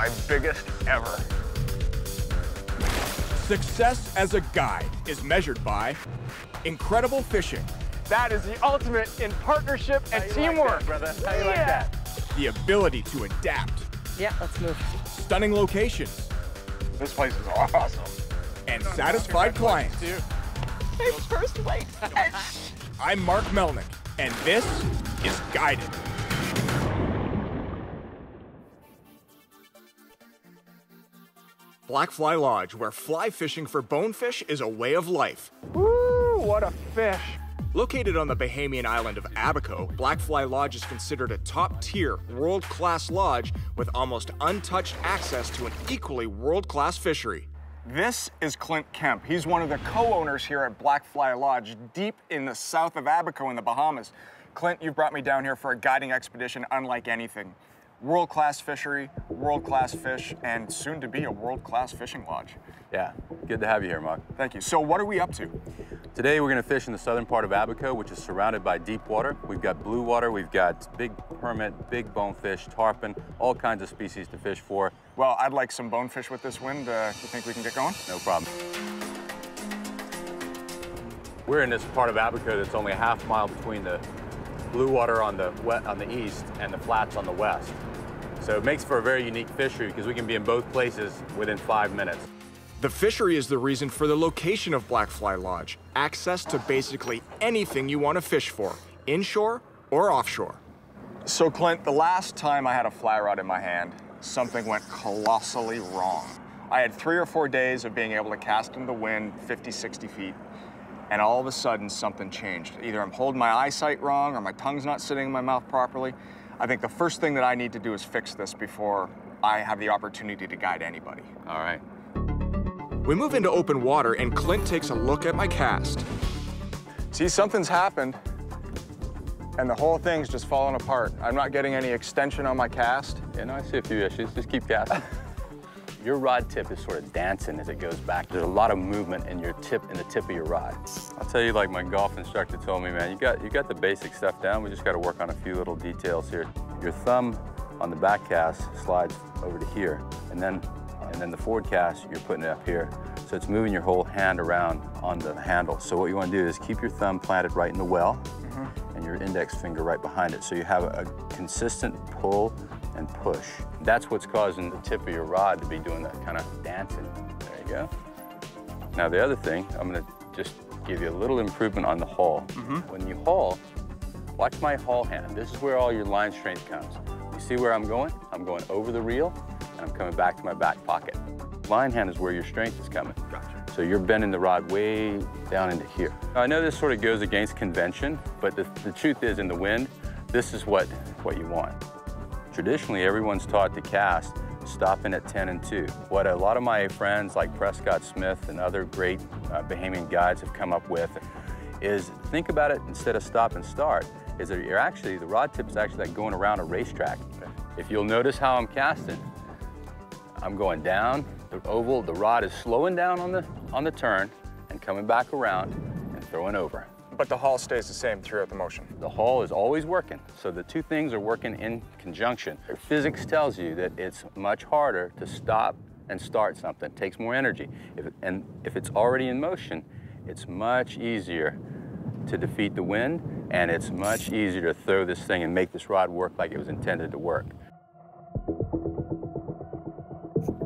my biggest ever. Success as a guide is measured by incredible fishing. That is the ultimate in partnership and teamwork. Like that, brother? How you like that? The ability to adapt. Yeah, let's move. Stunning locations. This place is awesome. And satisfied clients. My first place. I'm Mark Melnick, and this is Guided. Black Fly Lodge, where fly fishing for bonefish is a way of life. Woo, what a fish. Located on the Bahamian island of Abaco, Black Fly Lodge is considered a top-tier, world-class lodge with almost untouched access to an equally world-class fishery. This is Clint Kemp. He's one of the co-owners here at Black Fly Lodge, deep in the south of Abaco in the Bahamas. Clint, you've brought me down here for a guiding expedition unlike anything. World-class fishery, world-class fish, and soon to be a world-class fishing lodge. Yeah, good to have you here, Mark. Thank you. So what are we up to? Today we're gonna fish in the southern part of Abaco, which is surrounded by deep water. We've got blue water, we've got big permit, big bonefish, tarpon, all kinds of species to fish for. Well, I'd like some bonefish with this wind. You think we can get going? No problem. We're in this part of Abaco that's only a half mile between the blue water on the east and the flats on the west. So it makes for a very unique fishery because we can be in both places within 5 minutes. The fishery is the reason for the location of Black Fly Lodge. Access to basically anything you want to fish for, inshore or offshore. So Clint, the last time I had a fly rod in my hand, something went colossally wrong. I had 3 or 4 days of being able to cast in the wind 50, 60 feet. And all of a sudden, something changed. Either I'm holding my eyesight wrong or my tongue's not sitting in my mouth properly. I think the first thing that I need to do is fix this before I have the opportunity to guide anybody. All right. We move into open water, and Clint takes a look at my cast. See, something's happened, and the whole thing's just falling apart. I'm not getting any extension on my cast. Yeah, no, I see a few issues. Just keep casting. Your rod tip is sort of dancing as it goes back. There's a lot of movement in your tip, in the tip of your rod. I'll tell you, like my golf instructor told me, man, you got the basic stuff down. We just got to work on a few little details here. Your thumb on the back cast slides over to here, and then the forward cast, you're putting it up here. So it's moving your whole hand around on the handle. So what you want to do is keep your thumb planted right in the well, and your index finger right behind it, so you have a consistent pull and push. That's what's causing the tip of your rod to be doing that kind of dancing. There you go. Now the other thing, I'm gonna just give you a little improvement on the haul. When you haul, watch my haul hand. This is where all your line strength comes. You see where I'm going? I'm going over the reel, and I'm coming back to my back pocket. Line hand is where your strength is coming. Gotcha. So you're bending the rod way down into here. Now, I know this sort of goes against convention, but the truth is in the wind, this is what you want. Traditionally, everyone's taught to cast stopping at 10 and 2. What a lot of my friends like Prescott Smith and other great Bahamian guides have come up with is, think about it, instead of stop and start, is that you're actually, the rod tip is actually like going around a racetrack. If you'll notice how I'm casting, I'm going down the oval, the rod is slowing down on the turn and coming back around and throwing over. But the haul stays the same throughout the motion. The haul is always working, so the two things are working in conjunction. Physics tells you that it's much harder to stop and start something. It takes more energy. And if it's already in motion, it's much easier to defeat the wind, and it's much easier to throw this thing and make this rod work like it was intended to work.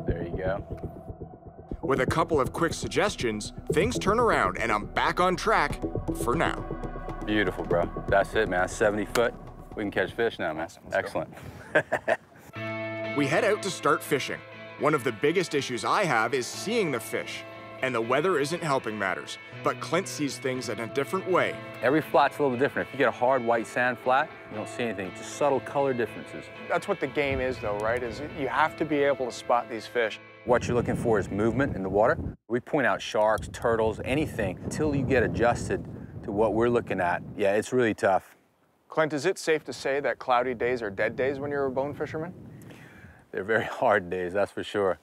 There you go. With a couple of quick suggestions, things turn around and I'm back on track for now. Beautiful, bro. That's it, man. 70 foot. We can catch fish now, man. Awesome. Excellent. We head out to start fishing. One of the biggest issues I have is seeing the fish, and the weather isn't helping matters. But Clint sees things in a different way. Every flat's a little different. If you get a hard white sand flat, you don't see anything. It's just subtle color differences. That's what the game is, though, right? Is you have to be able to spot these fish. What you're looking for is movement in the water. We point out sharks, turtles, anything. Until you get adjusted to what we're looking at, yeah, it's really tough. Clint, is it safe to say that cloudy days are dead days when you're a bone fisherman? They're very hard days, that's for sure.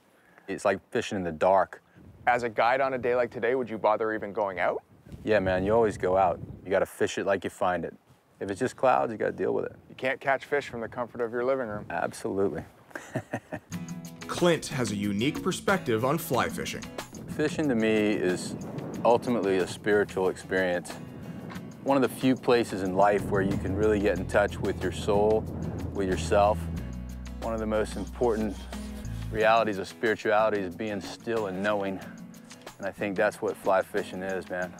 It's like fishing in the dark. As a guide on a day like today, would you bother even going out? Yeah, man, you always go out. You gotta fish it like you find it. If it's just clouds, you gotta deal with it. You can't catch fish from the comfort of your living room. Absolutely. Clint has a unique perspective on fly fishing. Fishing to me is ultimately a spiritual experience. One of the few places in life where you can really get in touch with your soul, with yourself. One of the most important realities of spirituality is being still and knowing. And I think that's what fly fishing is, man.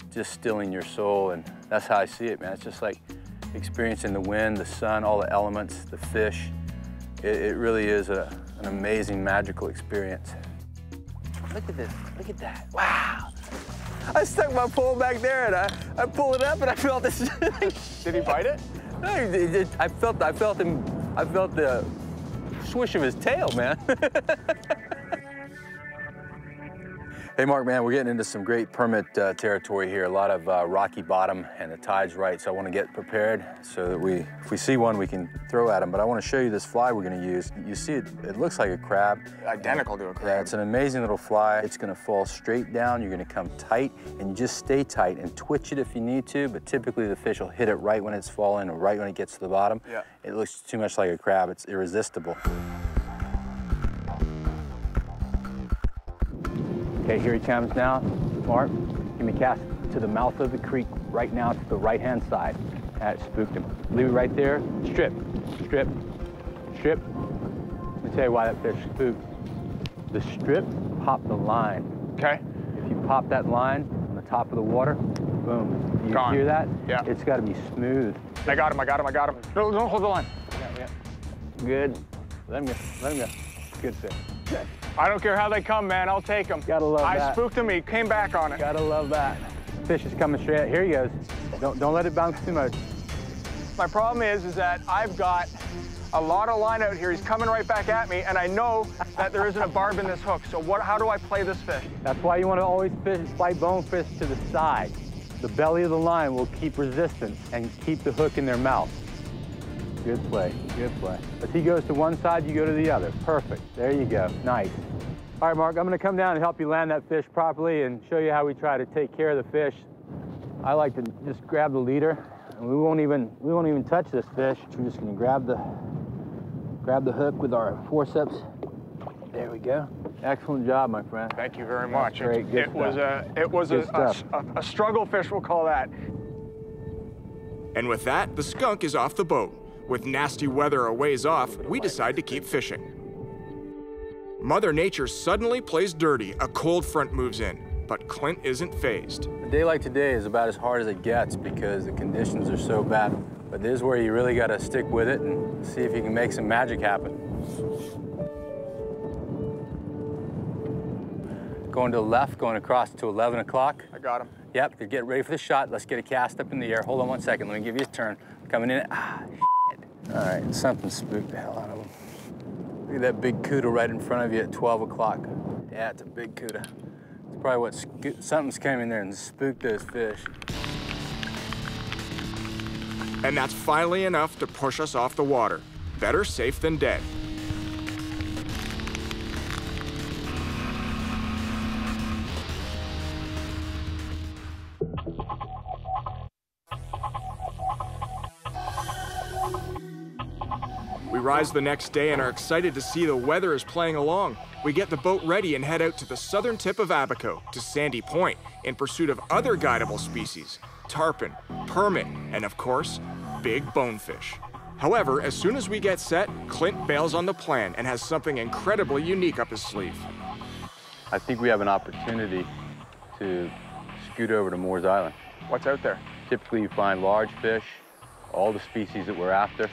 It's just stilling your soul, and that's how I see it, man. It's just like experiencing the wind, the sun, all the elements, the fish. It really is an amazing, magical experience. Look at this, look at that, wow. I stuck my pole back there and I pulled it up and I felt this. Did he bite it? No, I felt the swish of his tail, man. Hey, Mark, man, we're getting into some great permit territory here. A lot of rocky bottom and the tide's right, so I want to get prepared so that if we see one, we can throw at them. But I want to show you this fly we're going to use. You see it looks like a crab. Identical to a crab. Yeah, it's an amazing little fly. It's going to fall straight down. You're going to come tight, and you just stay tight and twitch it if you need to, but typically the fish will hit it right when it's falling or right when it gets to the bottom. Yeah. It looks too much like a crab. It's irresistible. Okay, here he comes now. Mark, give me cast to the mouth of the creek right now, to the right-hand side. That spooked him. Leave it right there. Strip, strip, strip. Let me tell you why that fish spooked. The strip popped the line. Okay. If you pop that line on the top of the water, boom. You hear that? Yeah. It's got to be smooth. I got him, I got him, I got him. Don't hold the line. Yeah, yeah. Good. Let him go, let him go. Good fish. Okay. I don't care how they come, man. I'll take them. Gotta love that. I spooked him. He came back on it. Gotta love that. Fish is coming straight out. Here he goes. Don't let it bounce too much. My problem is that I've got a lot of line out here. He's coming right back at me, and I know that there isn't a barb in this hook. So how do I play this fish? That's why you want to always fly bonefish to the side. The belly of the line will keep resistance and keep the hook in their mouth. Good play, good play. If he goes to one side, you go to the other. Perfect, there you go, nice. All right, Mark, I'm gonna come down and help you land that fish properly and show you how we try to take care of the fish. I like to just grab the leader, and we won't even touch this fish. We're just gonna grab the hook with our forceps. There we go. Excellent job, my friend. Thank you very much. That's great, good stuff. It was a struggle fish, we'll call that. And with that, the skunk is off the boat. With nasty weather a ways off, we decide to keep fishing. Mother Nature suddenly plays dirty. A cold front moves in, but Clint isn't phased. A day like today is about as hard as it gets because the conditions are so bad. But this is where you really gotta stick with it and see if you can make some magic happen. Going to the left, going across to 11 o'clock. I got him. Yep, you're getting ready for the shot. Let's get a cast up in the air. Hold on one second, let me give you a turn. Coming in, all right, something spooked the hell out of him. Look at that big cuda right in front of you at 12 o'clock. Yeah, it's a big cuda. It's probably something's came in there and spooked those fish. And that's finally enough to push us off the water. Better safe than dead. We rise the next day and are excited to see the weather is playing along. We get the boat ready and head out to the southern tip of Abaco, to Sandy Point, in pursuit of other guidable species, tarpon, permit, and of course, big bonefish. However, as soon as we get set, Clint bails on the plan and has something incredibly unique up his sleeve. I think we have an opportunity to scoot over to Moors Island. What's out there? Typically you find large fish, all the species that we're after.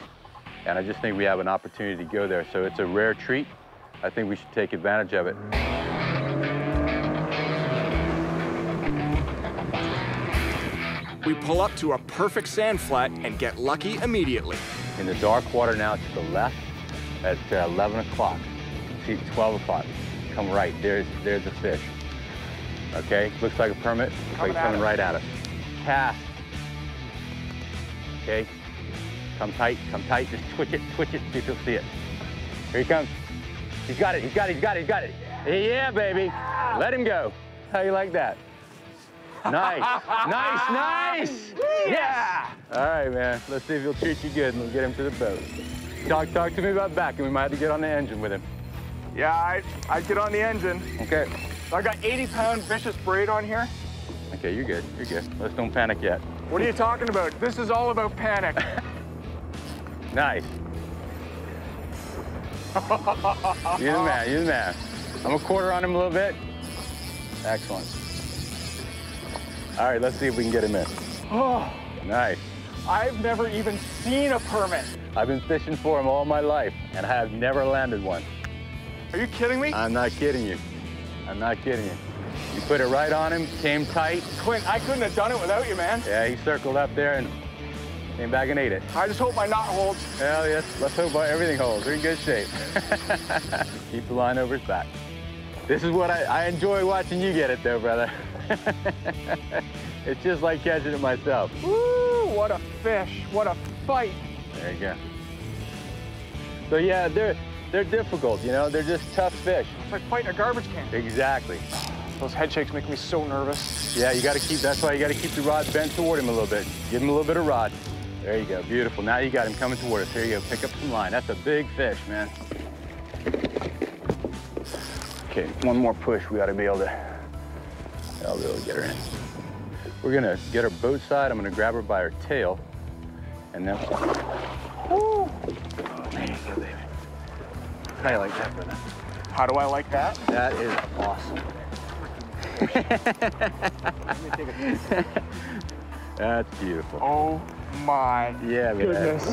And I just think we have an opportunity to go there. So it's a rare treat. I think we should take advantage of it. We pull up to a perfect sand flat and get lucky immediately. In the dark water now to the left at 11 o'clock. See, 12 o'clock. Come right. There's the fish. Okay? Looks like a permit. Looks like it's coming right at us. Cast. Okay? Come tight, just twitch it, see if you'll see it. Here he comes. He's got it, he's got it, he's got it, he's got it. Yeah, baby, let him go. How you like that? Nice, nice, nice! Yeah! All right, man, let's see if he'll treat you good and we'll get him to the boat. Talk to me about backing, we might have to get on the engine with him. Yeah, I'd get on the engine. Okay. I got 80-pound vicious braid on here. Okay, you're good. You're good. Let's don't panic yet. What are you talking about? This is all about panic. Nice. You're the man. You're the man. I'm a quarter on him a little bit. Excellent. All right, let's see if we can get him in. Oh. Nice. I've never even seen a permit. I've been fishing for them all my life, and I have never landed one. Are you kidding me? I'm not kidding you. I'm not kidding you. You put it right on him, came tight. Clint, I couldn't have done it without you, man. Yeah, he circled up there and came back and ate it. I just hope my knot holds. Hell yes, let's hope everything holds. We're in good shape. Keep the line over his back. This is what I enjoy watching you get it, though, brother. It's just like catching it myself. Woo, what a fish, what a fight. There you go. So yeah, they're difficult, you know? They're just tough fish. It's like fighting a garbage can. Exactly. Those head shakes make me so nervous. Yeah, you gotta keep, that's why you gotta keep the rod bent toward him a little bit. Give him a little bit of rod. There you go, beautiful. Now you got him coming toward us. Here you go, pick up some line. That's a big fish, man. Okay, one more push, we ought to be able to, I'll be able to get her in. We're gonna get her boat side. I'm gonna grab her by her tail. And then, woo! There you go, baby. How do you like that, brother? How do I like that? That is awesome. That's beautiful. Oh my goodness.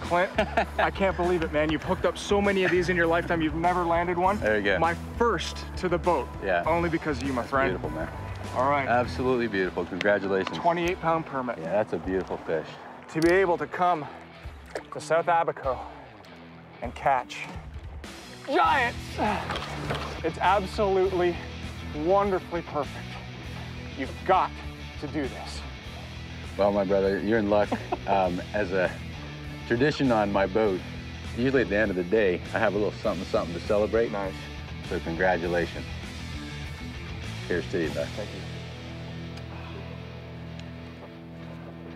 Clint, I can't believe it, man. You've hooked up so many of these in your lifetime. You've never landed one. There you go. My first to the boat. Yeah. Only because of you, my friend. Beautiful, man. All right. Absolutely beautiful. Congratulations. 28-pound permit. Yeah, that's a beautiful fish. To be able to come to South Abaco and catch giants. It's absolutely wonderfully perfect. You've got to do this. Well, my brother, you're in luck. As a tradition on my boat, usually at the end of the day, I have a little something to celebrate. Nice. So congratulations. Cheers to you, bud. Thank you.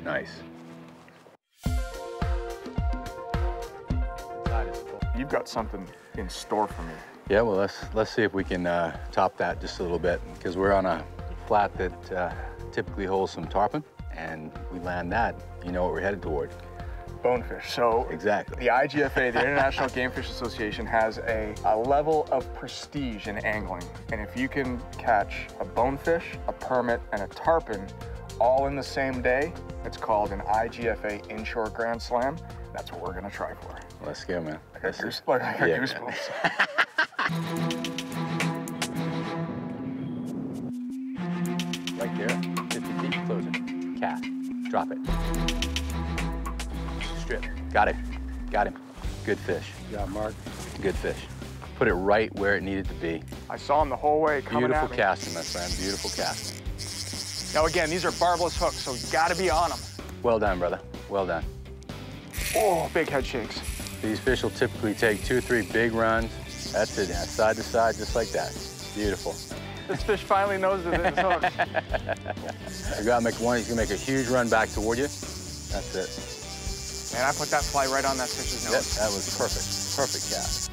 Nice. You've got something in store for me. Yeah, well, let's see if we can top that just a little bit, because we're on a flat that typically holds some tarpon, and we land that, you know what we're headed toward. Bonefish. So exactly. The IGFA, the International Game Fish Association, has a level of prestige in angling. And if you can catch a bonefish, a permit, and a tarpon all in the same day, it's called an IGFA Inshore Grand Slam. That's what we're gonna try for. Let's go, man. I got goosebumps. Yeah, right there, 50 feet, close it. Cat, drop it. Strip, got it, got him. Good fish. Yeah, Mark. Good fish. Put it right where it needed to be. I saw him the whole way coming at me. Beautiful casting, my friend, beautiful casting. Now again, these are barbless hooks, so you gotta be on them. Well done, brother, well done. Oh, big head shakes. These fish will typically take 2 or 3 big runs. That's it, side to side, just like that. Beautiful. This fish finally knows that it's hooked. You gotta make one, he's gonna make a huge run back toward you. That's it. Man, I put that fly right on that fish's nose. Yep, that was perfect, perfect cast.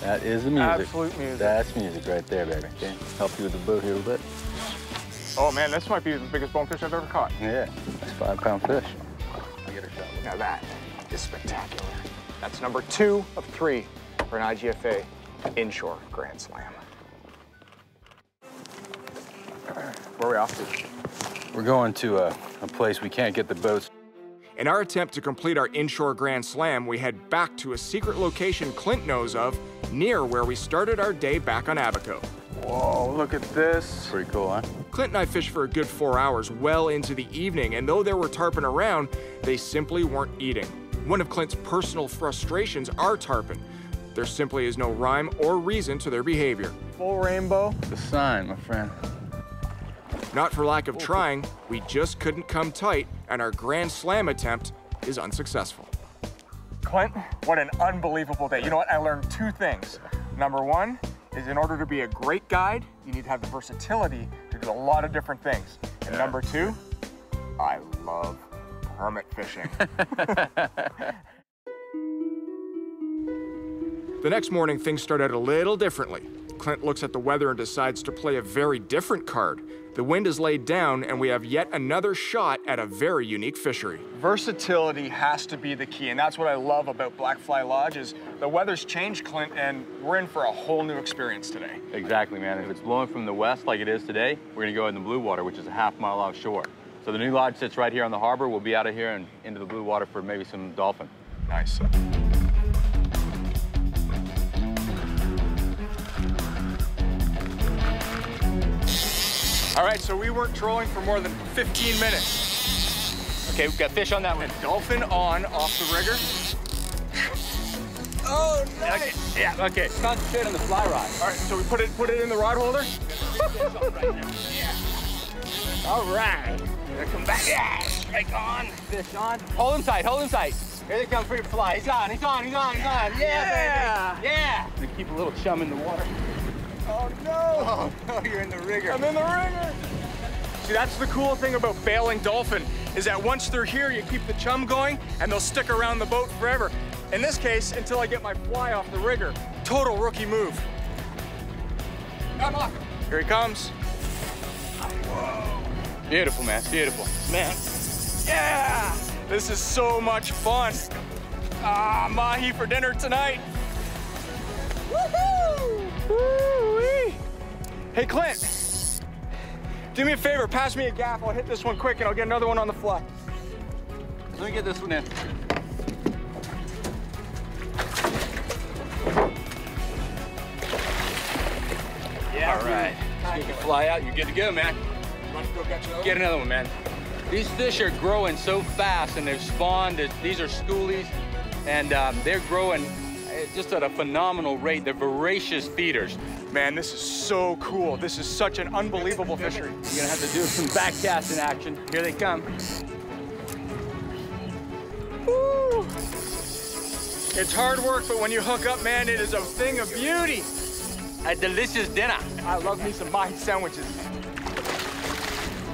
That is the music. Absolute music. That's music right there, baby. Okay, help you with the boat here a little bit. Oh man, this might be the biggest bonefish I've ever caught. Yeah, that's 5-pound fish. I'll get her shot. Now that is spectacular. That's number 2 of 3. For an IGFA Inshore Grand Slam. Where are we off to? We're going to a place we can't get the boats. In our attempt to complete our Inshore Grand Slam, we head back to a secret location Clint knows of, near where we started our day back on Abaco. Whoa, look at this. Pretty cool, huh? Clint and I fished for a good 4 hours well into the evening, and though there were tarpon around, they simply weren't eating. One of Clint's personal frustrations are tarpon. There simply is no rhyme or reason to their behavior. Full rainbow. It's a sign, my friend. Not for lack of trying, we just couldn't come tight, and our Grand Slam attempt is unsuccessful. Clint, what an unbelievable day. You know what, I learned 2 things. Number 1 is in order to be a great guide, you need to have the versatility to do a lot of different things. And number 2, I love permit fishing. The next morning, things start out a little differently. Clint looks at the weather and decides to play a very different card. The wind is laid down, and we have yet another shot at a very unique fishery. Versatility has to be the key, and that's what I love about Black Fly Lodge is the weather's changed, Clint, and we're in for a whole new experience today. Exactly, man. If it's blowing from the west like it is today, we're gonna go in the blue water, which is a half-mile offshore. So the new lodge sits right here on the harbor. We'll be out of here and into the blue water for maybe some dolphin. Nice. All right, so we weren't trolling for more than 15 minutes. Okay, we've got fish on that one. And dolphin on, off the rigger. Oh, nice. Okay. Yeah, okay. Concentrate on the fly rod. All right, so we put it in the rod holder. Yeah. All right. They're coming back. Yeah, strike on. Fish on. Hold him tight, hold him tight. Here they come for your fly. He's on, he's on, he's on, he's on. Yeah, yeah, baby. Yeah. They keep a little chum in the water. Oh, no. Oh, no, you're in the rigger. I'm in the rigger. See, that's the cool thing about bailing dolphin is that once they're here, you keep the chum going, and they'll stick around the boat forever. In this case, until I get my fly off the rigger. Total rookie move. Come on. Here he comes. Whoa. Beautiful, man. Beautiful. Man. Yeah. This is so much fun. Ah, mahi for dinner tonight. Woohoo! Woo-wee. Hey, Clint, do me a favor, pass me a gaff. I'll hit this one quick and I'll get another one on the fly. Let me get this one in. Yeah, all right. You can fly out, you're good to go, man. Want to go catch another one? Get another one, man. These fish are growing so fast and they've spawned. These are schoolies and they're growing just at a phenomenal rate. They're voracious feeders. Man, this is so cool. This is such an unbelievable fishery. You're gonna have to do some back casting action. Here they come. Woo. It's hard work, but when you hook up, man, it is a thing of beauty. A delicious dinner. I love me some mahi sandwiches.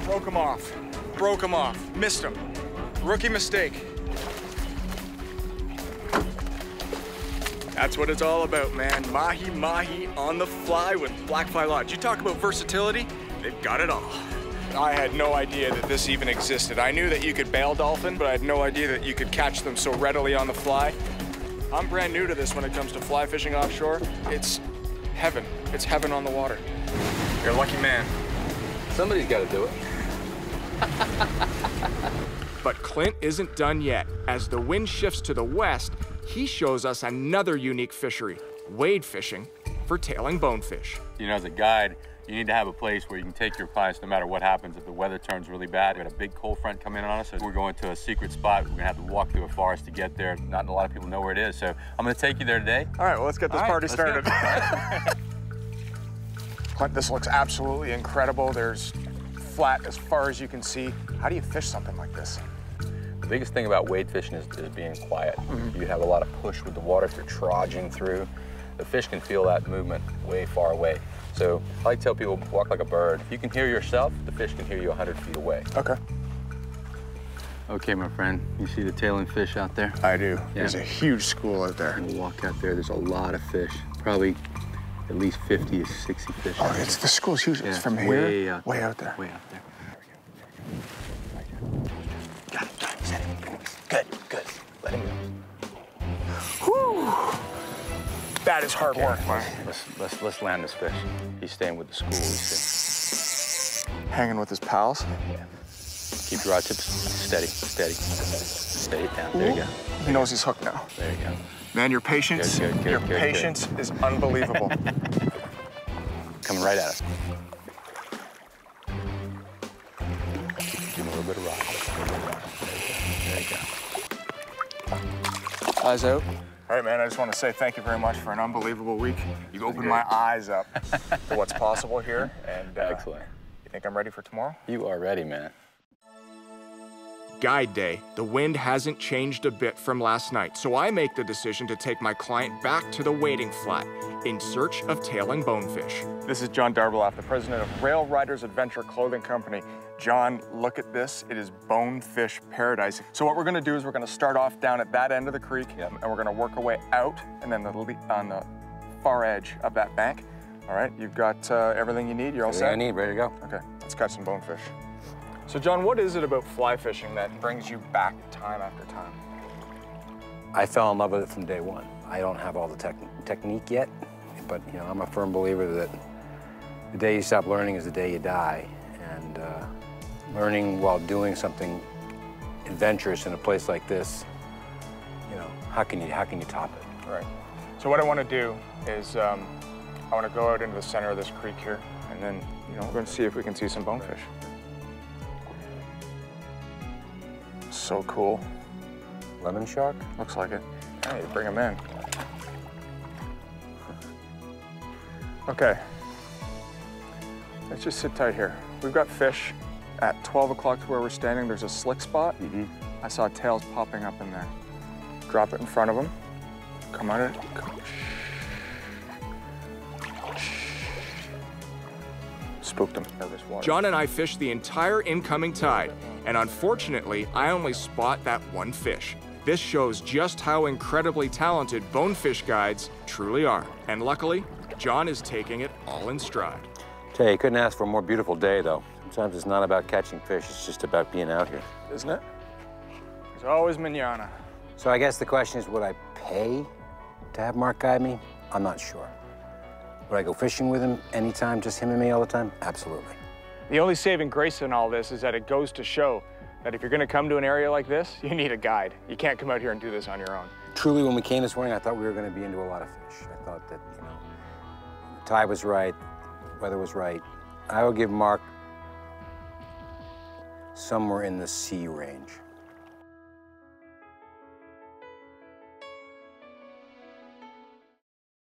Broke them off. Broke him off. Missed him. Rookie mistake. That's what it's all about, man. Mahi mahi on the fly with Black Fly Lodge. You talk about versatility, they've got it all. I had no idea that this even existed. I knew that you could bail dolphin, but I had no idea that you could catch them so readily on the fly. I'm brand new to this when it comes to fly fishing offshore. It's heaven. It's heaven on the water. You're a lucky man. Somebody's got to do it. But Clint isn't done yet. As the wind shifts to the west, he shows us another unique fishery, wade fishing for tailing bonefish. You know, as a guide, you need to have a place where you can take your clients no matter what happens. If the weather turns really bad, we had a big cold front come in on us, so we're going to a secret spot. We're gonna have to walk through a forest to get there. Not a lot of people know where it is, so I'm gonna take you there today. All right, well, let's get this party started. Clint, this looks absolutely incredible. There's flat as far as you can see. How do you fish something like this? The biggest thing about wade fishing is being quiet. You have a lot of push with the water if you're trudging through. The fish can feel that movement way far away. So I like to tell people, walk like a bird. If you can hear yourself, the fish can hear you 100 feet away. Okay. Okay, my friend, you see the tailing fish out there? I do. Yeah. There's a huge school out there. We'll walk out there, there's a lot of fish. Probably at least 50 to 60 fish. Oh, it's the school's huge. Yeah, it's from way here, out way out there. Way out there. Got it, got it, set it. Good, good. Let him go. Whew. That is hard work, man. Let's land this fish. He's staying with the school. He's hanging with his pals. Yeah. Keep your rod tips steady, steady, steady. Stay down. There you go. He knows he's hooked now. There you go. Man, your patience, your patience is unbelievable. Coming right at us. Give him a little bit of rock. There you go. Eyes out. All right, man, I just want to say thank you very much for an unbelievable week. You opened my eyes up to what's possible here. And, excellent. You think I'm ready for tomorrow? You are ready, man. guide day, the wind hasn't changed a bit from last night, so I make the decision to take my client back to the wading flat in search of tail and bonefish. This is John Darbeloff, the president of Rail Riders Adventure Clothing Company. John, look at this. It is bonefish paradise. So what we're gonna do is we're gonna start off down at that end of the creek, yep, and we're gonna work our way out and then on the far edge of that bank. All right, you've got everything you need, you're all set? Everything I need, ready to go. Okay, let's catch some bonefish. So John, what is it about fly fishing that brings you back time after time? I fell in love with it from day one. I don't have all the technique yet, but you know, I'm a firm believer that the day you stop learning is the day you die. And learning while doing something adventurous in a place like this, you know, how can you top it? Right. So what I want to do is I want to go out into the center of this creek here, and then you know we're going to see if we can see some bonefish. So cool. Lemon shark? Looks like it. Hey, bring him in. Okay. Let's just sit tight here. We've got fish at 12 o'clock to where we're standing. There's a slick spot. Mm-hmm. I saw tails popping up in there. Drop it in front of them. Come on in. Spooked them. John and I fished the entire incoming tide, and unfortunately, I only spot that one fish. This shows just how incredibly talented bonefish guides truly are. And luckily, John is taking it all in stride. Hey, you couldn't ask for a more beautiful day, though. Sometimes it's not about catching fish, it's just about being out here. Isn't it? There's always manana. So I guess the question is, would I pay to have Mark guide me? I'm not sure. Would I go fishing with him anytime, just him and me all the time? Absolutely. The only saving grace in all this is that it goes to show that if you're gonna come to an area like this, you need a guide. You can't come out here and do this on your own. Truly, when we came this morning, I thought we were gonna be into a lot of fish. I thought that, you know, the tide was right, the weather was right. I would give Mark somewhere in the C range.